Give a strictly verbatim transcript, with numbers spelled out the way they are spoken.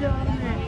got paid.